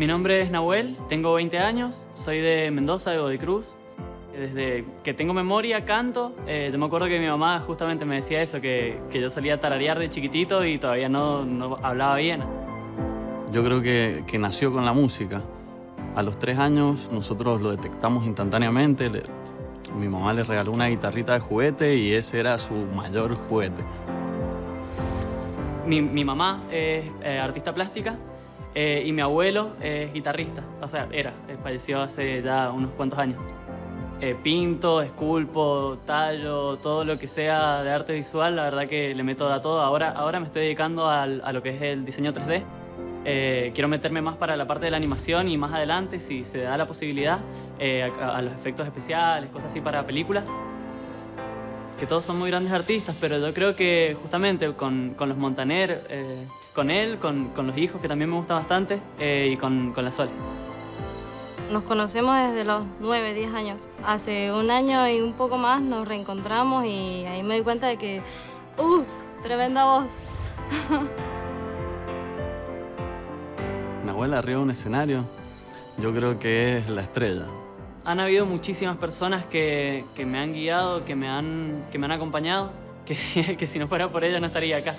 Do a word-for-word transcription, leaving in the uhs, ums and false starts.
Mi nombre es Nahuel, tengo veinte años, soy de Mendoza, de Godoy Cruz. Desde que tengo memoria, canto. Eh, yo me acuerdo que mi mamá justamente me decía eso, que, que yo salía a tararear de chiquitito y todavía no, no hablaba bien. Yo creo que, que nació con la música. A los tres años nosotros lo detectamos instantáneamente. Le, mi mamá le regaló una guitarrita de juguete y ese era su mayor juguete. Mi, mi mamá es eh, artista plástica. Eh, y mi abuelo es guitarrista, o sea, era, falleció hace ya unos cuantos años. Eh, pinto, esculpo, tallo, todo lo que sea de arte visual, la verdad que le meto a todo. Ahora, ahora me estoy dedicando al, a lo que es el diseño tres D. Eh, quiero meterme más para la parte de la animación y más adelante, si se da la posibilidad, eh, a, a los efectos especiales, cosas así para películas. Que todos son muy grandes artistas, pero yo creo que justamente con, con los Montaner, eh, con él, con, con los hijos, que también me gusta bastante, eh, y con, con la Sole. Nos conocemos desde los nueve, diez años. Hace un año y un poco más nos reencontramos y ahí me doy cuenta de que, uff, tremenda voz. Nahuel arriba de un escenario, yo creo que es la estrella. Han habido muchísimas personas que, que me han guiado, que me han, que me han acompañado, que, que si no fuera por ellas no estaría acá.